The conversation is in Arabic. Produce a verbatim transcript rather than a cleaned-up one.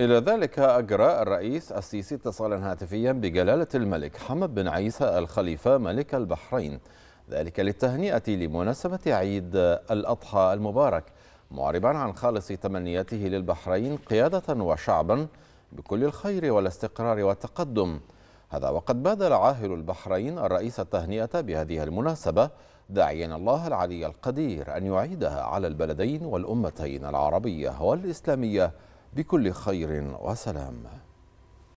إلى ذلك أجرى الرئيس السيسي اتصالا هاتفيا بجلالة الملك حمد بن عيسى الخليفة ملك البحرين، ذلك للتهنئة لمناسبة عيد الأضحى المبارك، معربا عن خالص تمنياته للبحرين قيادة وشعبا بكل الخير والاستقرار والتقدم. هذا وقد بادل عاهل البحرين الرئيس التهنئة بهذه المناسبة، داعيا الله العلي القدير أن يعيدها على البلدين والأمتين العربية والإسلامية بكل خير وسلام.